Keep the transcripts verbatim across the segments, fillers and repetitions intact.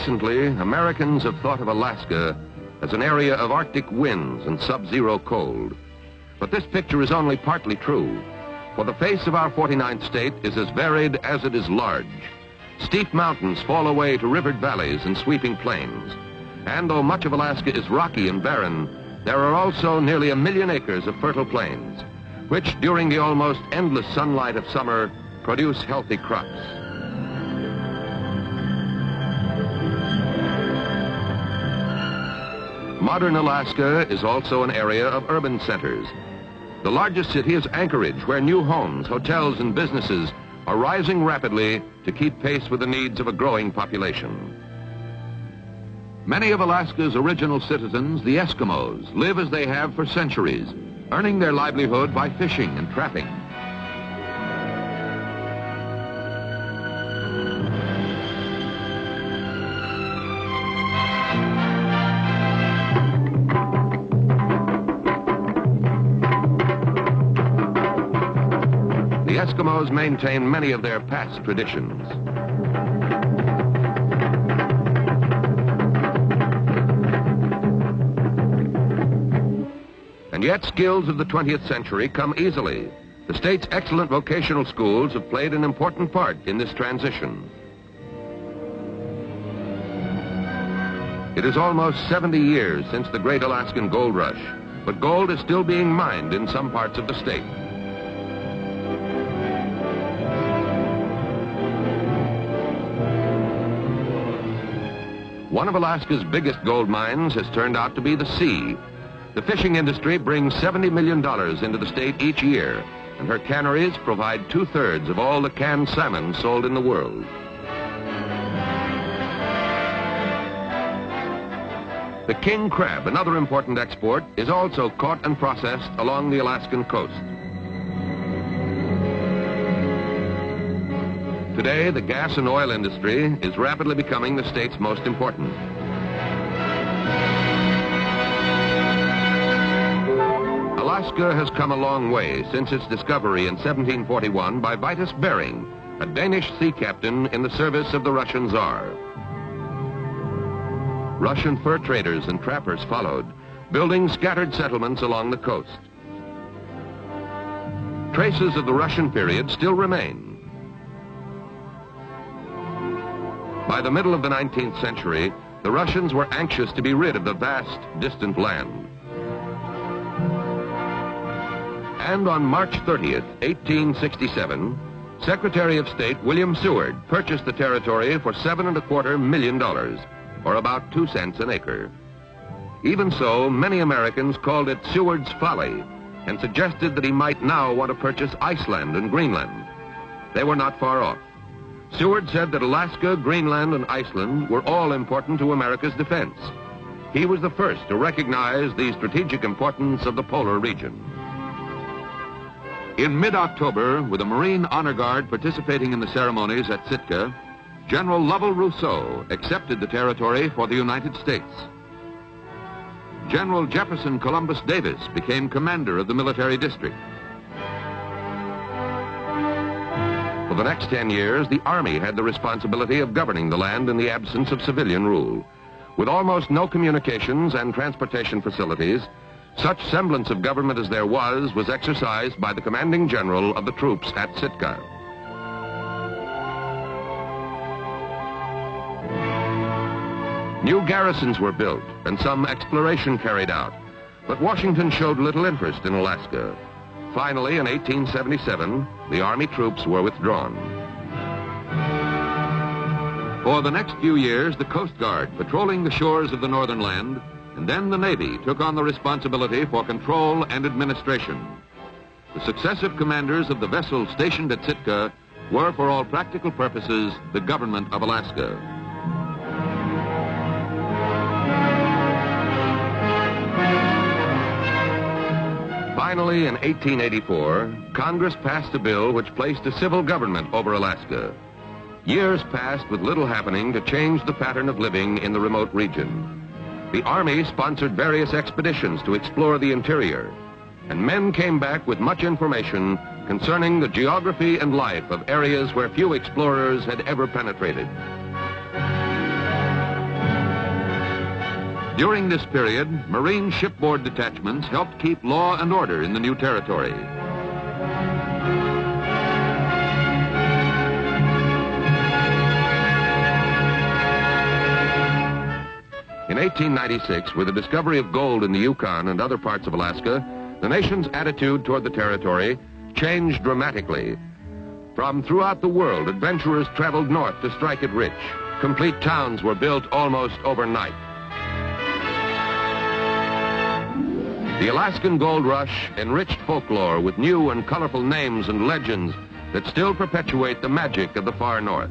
recently, Americans have thought of Alaska as an area of Arctic winds and sub-zero cold. But this picture is only partly true, for the face of our forty-ninth state is as varied as it is large. Steep mountains fall away to rivered valleys and sweeping plains. And though much of Alaska is rocky and barren, there are also nearly a million acres of fertile plains, which during the almost endless sunlight of summer produce healthy crops. Modern Alaska is also an area of urban centers. The largest city is Anchorage, where new homes, hotels, and businesses are rising rapidly to keep pace with the needs of a growing population. Many of Alaska's original citizens, the Eskimos, live as they have for centuries, earning their livelihood by fishing and trapping. The Eskimos maintain many of their past traditions. And yet skills of the twentieth century come easily. The state's excellent vocational schools have played an important part in this transition. It is almost seventy years since the Great Alaskan Gold Rush, but gold is still being mined in some parts of the state. One of Alaska's biggest gold mines has turned out to be the sea. The fishing industry brings seventy million dollars into the state each year, and her canneries provide two-thirds of all the canned salmon sold in the world. The king crab, another important export, is also caught and processed along the Alaskan coast. Today, the gas and oil industry is rapidly becoming the state's most important. Alaska has come a long way since its discovery in seventeen forty-one by Vitus Bering, a Danish sea captain in the service of the Russian Tsar. Russian fur traders and trappers followed, building scattered settlements along the coast. Traces of the Russian period still remain. By the middle of the nineteenth century, the Russians were anxious to be rid of the vast, distant land. And on March thirtieth, eighteen sixty-seven, Secretary of State William Seward purchased the territory for seven and a quarter million dollars, or about two cents an acre. Even so, many Americans called it Seward's folly and suggested that he might now want to purchase Iceland and Greenland. They were not far off. Seward said that Alaska, Greenland, and Iceland were all important to America's defense. He was the first to recognize the strategic importance of the polar region. In mid-October, with a Marine Honor Guard participating in the ceremonies at Sitka, General Lovell Rousseau accepted the territory for the United States. General Jefferson Columbus Davis became commander of the military district. For the next ten years, the Army had the responsibility of governing the land in the absence of civilian rule. With almost no communications and transportation facilities, such semblance of government as there was was exercised by the commanding general of the troops at Sitka. New garrisons were built and some exploration carried out, but Washington showed little interest in Alaska. Finally, in eighteen seventy-seven, the Army troops were withdrawn. For the next few years, the Coast Guard, patrolling the shores of the northern land, and then the Navy took on the responsibility for control and administration. The successive commanders of the vessels stationed at Sitka were, for all practical purposes, the government of Alaska. Finally, in eighteen eighty-four, Congress passed a bill which placed a civil government over Alaska. Years passed with little happening to change the pattern of living in the remote region. The Army sponsored various expeditions to explore the interior, and men came back with much information concerning the geography and life of areas where few explorers had ever penetrated. During this period, Marine shipboard detachments helped keep law and order in the new territory. In eighteen ninety-six, with the discovery of gold in the Yukon and other parts of Alaska, the nation's attitude toward the territory changed dramatically. From throughout the world, adventurers traveled north to strike it rich. Complete towns were built almost overnight. The Alaskan gold rush enriched folklore with new and colorful names and legends that still perpetuate the magic of the far north.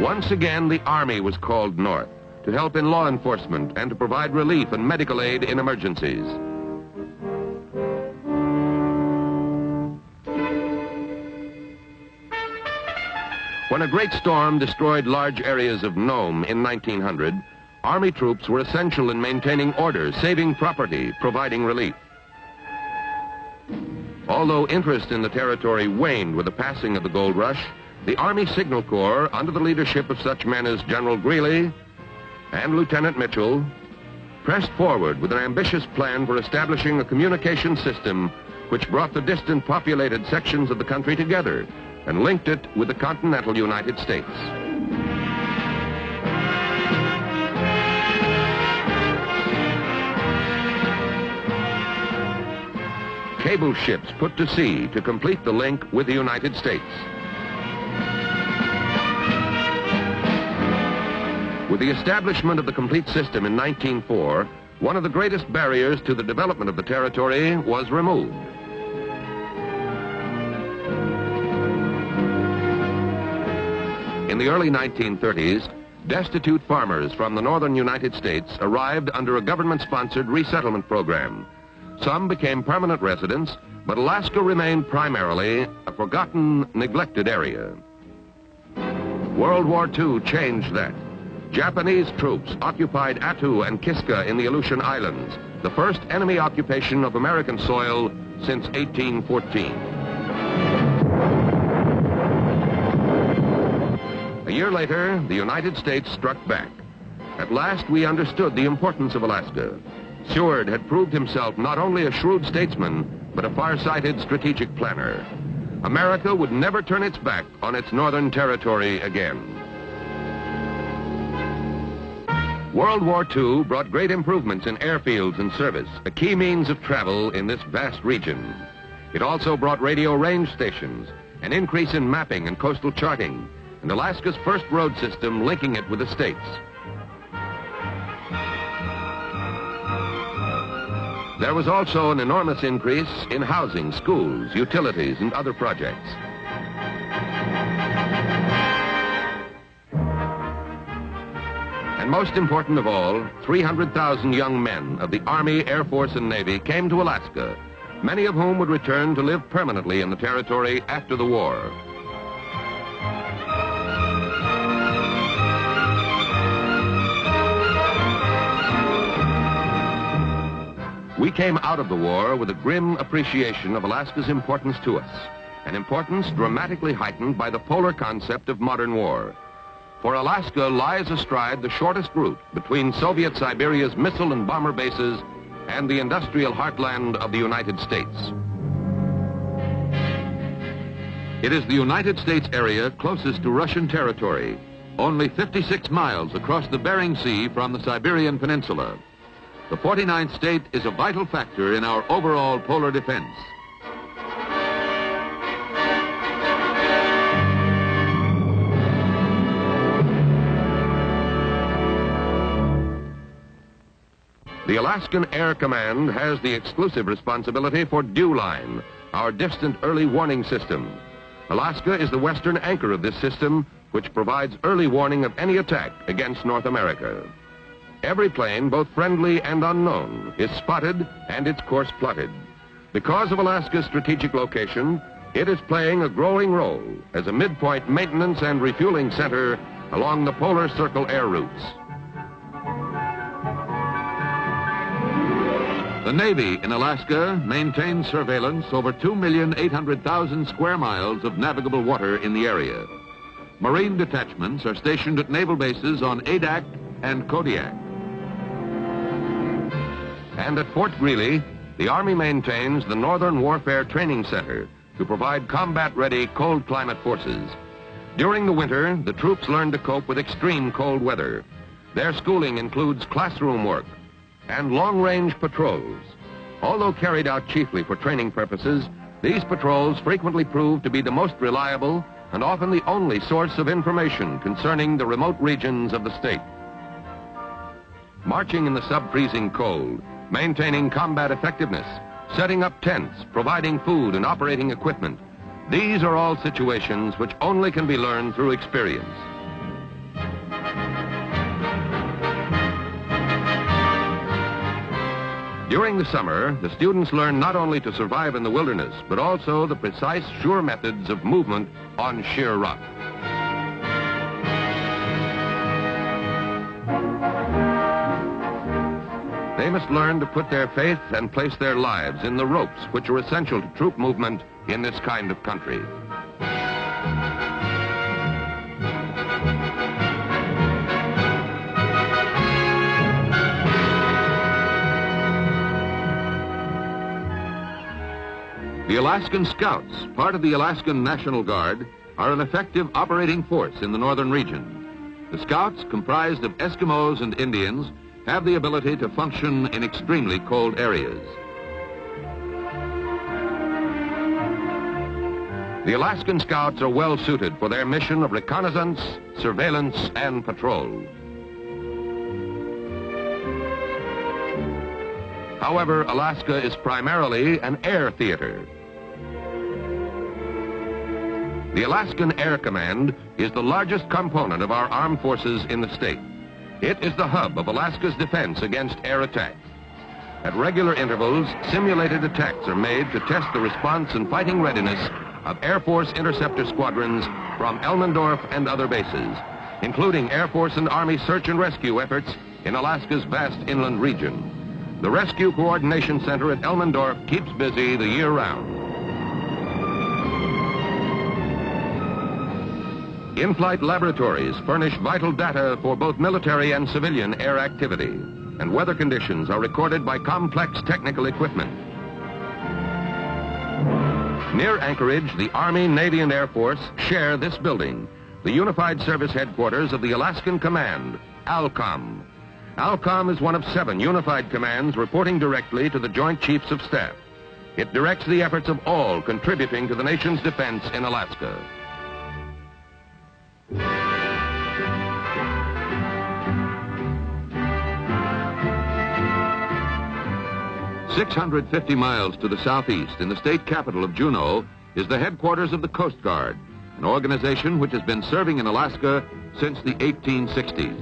Once again, the Army was called north to help in law enforcement and to provide relief and medical aid in emergencies. When a great storm destroyed large areas of Nome in nineteen hundred, Army troops were essential in maintaining order, saving property, providing relief. Although interest in the territory waned with the passing of the gold rush, the Army Signal Corps, under the leadership of such men as General Greeley and Lieutenant Mitchell, pressed forward with an ambitious plan for establishing a communication system which brought the distant populated sections of the country together and linked it with the continental United States. Cable ships put to sea to complete the link with the United States. With the establishment of the complete system in nineteen oh four, one of the greatest barriers to the development of the territory was removed. In the early nineteen thirties, destitute farmers from the northern United States arrived under a government-sponsored resettlement program. Some became permanent residents, but Alaska remained primarily a forgotten, neglected area. World War Two changed that. Japanese troops occupied Attu and Kiska in the Aleutian Islands, the first enemy occupation of American soil since eighteen fourteen. A year later, the United States struck back. At last, we understood the importance of Alaska. Seward had proved himself not only a shrewd statesman, but a far-sighted strategic planner. America would never turn its back on its northern territory again. World War Two brought great improvements in airfields and service, a key means of travel in this vast region. It also brought radio range stations, an increase in mapping and coastal charting, and Alaska's first road system linking it with the states. There was also an enormous increase in housing, schools, utilities, and other projects. And most important of all, three hundred thousand young men of the Army, Air Force, and Navy came to Alaska, many of whom would return to live permanently in the territory after the war. We came out of the war with a grim appreciation of Alaska's importance to us, an importance dramatically heightened by the polar concept of modern war. For Alaska lies astride the shortest route between Soviet Siberia's missile and bomber bases and the industrial heartland of the United States. It is the United States area closest to Russian territory, only fifty-six miles across the Bering Sea from the Siberian Peninsula. The forty-ninth state is a vital factor in our overall polar defense. The Alaskan Air Command has the exclusive responsibility for Dew Line, our distant early warning system. Alaska is the western anchor of this system, which provides early warning of any attack against North America. Every plane, both friendly and unknown, is spotted and its course plotted. Because of Alaska's strategic location, it is playing a growing role as a midpoint maintenance and refueling center along the polar circle air routes. The Navy in Alaska maintains surveillance over two million eight hundred thousand square miles of navigable water in the area. Marine detachments are stationed at naval bases on Adak and Kodiak. And at Fort Greeley, the Army maintains the Northern Warfare Training Center to provide combat-ready cold climate forces. During the winter, the troops learn to cope with extreme cold weather. Their schooling includes classroom work and long-range patrols. Although carried out chiefly for training purposes, these patrols frequently prove to be the most reliable and often the only source of information concerning the remote regions of the state. Marching in the sub-freezing cold, maintaining combat effectiveness, setting up tents, providing food and operating equipment, these are all situations which only can be learned through experience. During the summer, the students learn not only to survive in the wilderness, but also the precise, sure methods of movement on sheer rock. They must learn to put their faith and place their lives in the ropes, which are essential to troop movement in this kind of country. The Alaskan Scouts, part of the Alaskan National Guard, are an effective operating force in the northern region. The Scouts, comprised of Eskimos and Indians, have the ability to function in extremely cold areas. The Alaskan Scouts are well suited for their mission of reconnaissance, surveillance, and patrol. However, Alaska is primarily an air theater. The Alaskan Air Command is the largest component of our armed forces in the state. It is the hub of Alaska's defense against air attack. At regular intervals, simulated attacks are made to test the response and fighting readiness of Air Force interceptor squadrons from Elmendorf and other bases, including Air Force and Army search and rescue efforts in Alaska's vast inland region. The Rescue Coordination Center at Elmendorf keeps busy the year round. In-flight laboratories furnish vital data for both military and civilian air activity, and weather conditions are recorded by complex technical equipment. Near Anchorage, the Army, Navy, and Air Force share this building, the Unified Service Headquarters of the Alaskan Command, ALCOM. ALCOM is one of seven unified commands reporting directly to the Joint Chiefs of Staff. It directs the efforts of all contributing to the nation's defense in Alaska. six hundred fifty miles to the southeast, in the state capital of Juneau, is the headquarters of the Coast Guard, an organization which has been serving in Alaska since the eighteen sixties.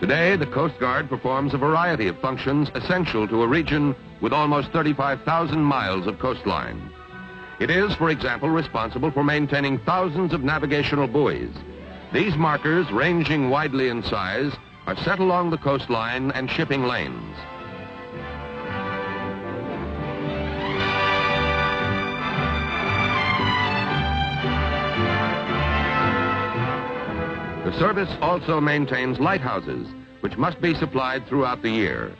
Today, the Coast Guard performs a variety of functions essential to a region with almost thirty-five thousand miles of coastline. It is, for example, responsible for maintaining thousands of navigational buoys. These markers, ranging widely in size, are set along the coastline and shipping lanes. The service also maintains lighthouses, which must be supplied throughout the year.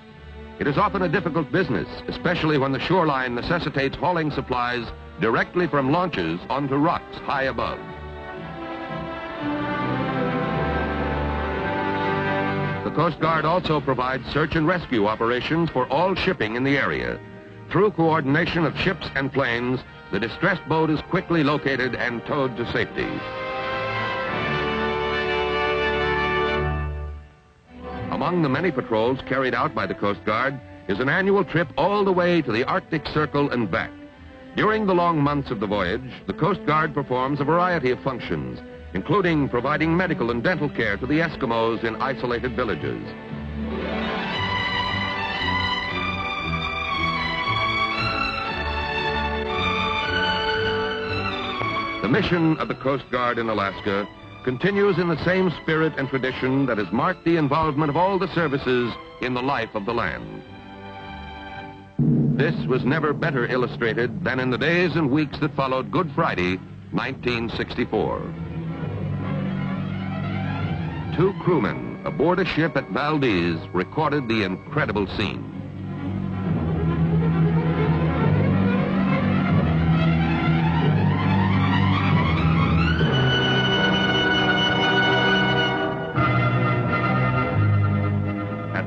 It is often a difficult business, especially when the shoreline necessitates hauling supplies directly from launches onto rocks high above. The Coast Guard also provides search and rescue operations for all shipping in the area. Through coordination of ships and planes, the distressed boat is quickly located and towed to safety. Among the many patrols carried out by the Coast Guard is an annual trip all the way to the Arctic Circle and back. During the long months of the voyage, the Coast Guard performs a variety of functions, including providing medical and dental care to the Eskimos in isolated villages. The mission of the Coast Guard in Alaska continues in the same spirit and tradition that has marked the involvement of all the services in the life of the land. This was never better illustrated than in the days and weeks that followed Good Friday, nineteen sixty-four. Two crewmen aboard a ship at Valdez recorded the incredible scene.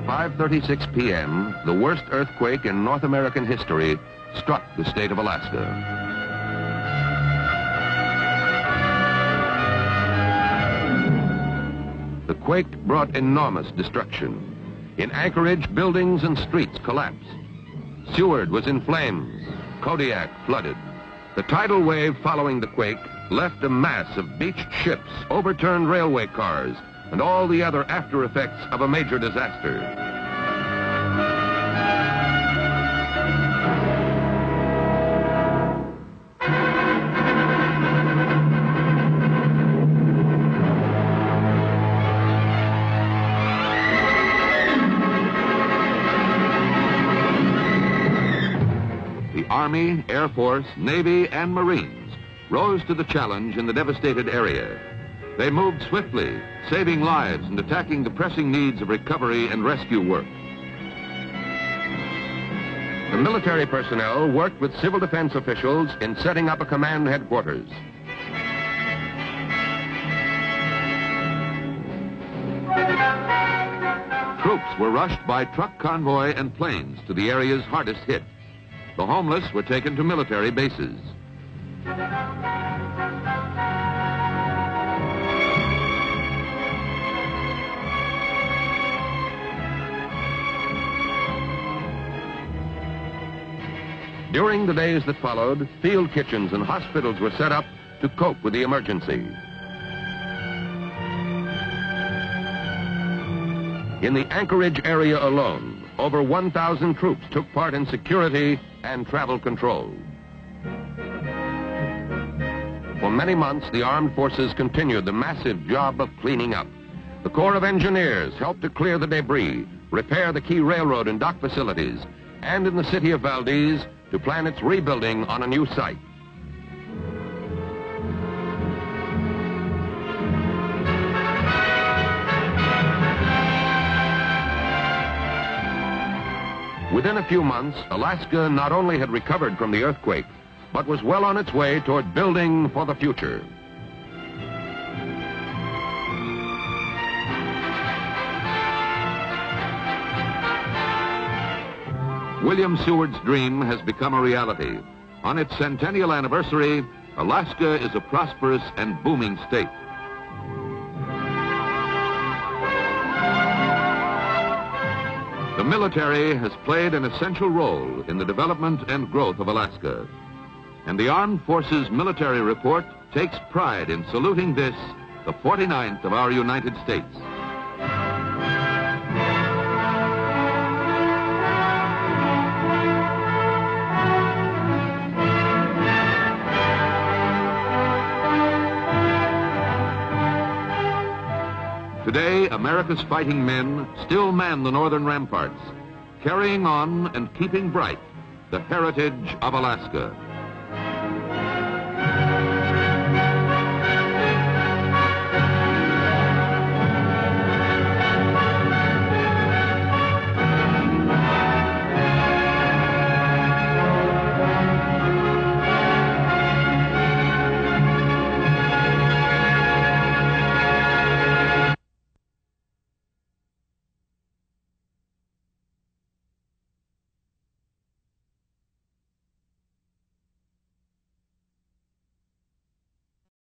five thirty-six p m, the worst earthquake in North American history struck the state of Alaska. The quake brought enormous destruction. In Anchorage, buildings and streets collapsed. Seward was in flames. Kodiak flooded. The tidal wave following the quake left a mass of beached ships, overturned railway cars, and all the other after effects of a major disaster. The Army, Air Force, Navy, and Marines rose to the challenge in the devastated area. They moved swiftly, saving lives and attacking the pressing needs of recovery and rescue work. The military personnel worked with civil defense officials in setting up a command headquarters. Troops were rushed by truck convoy and planes to the areas hardest hit. The homeless were taken to military bases. During the days that followed, field kitchens and hospitals were set up to cope with the emergency. In the Anchorage area alone, over one thousand troops took part in security and travel control. For many months, the armed forces continued the massive job of cleaning up. The Corps of Engineers helped to clear the debris, repair the key railroad and dock facilities, and in the city of Valdez, to plan its rebuilding on a new site. Within a few months, Alaska not only had recovered from the earthquake, but was well on its way toward building for the future. William Seward's dream has become a reality. On its centennial anniversary, Alaska is a prosperous and booming state. The military has played an essential role in the development and growth of Alaska. And the Armed Forces Military Report takes pride in saluting this, the forty-ninth of our United States. Today, America's fighting men still man the northern ramparts, carrying on and keeping bright the heritage of Alaska.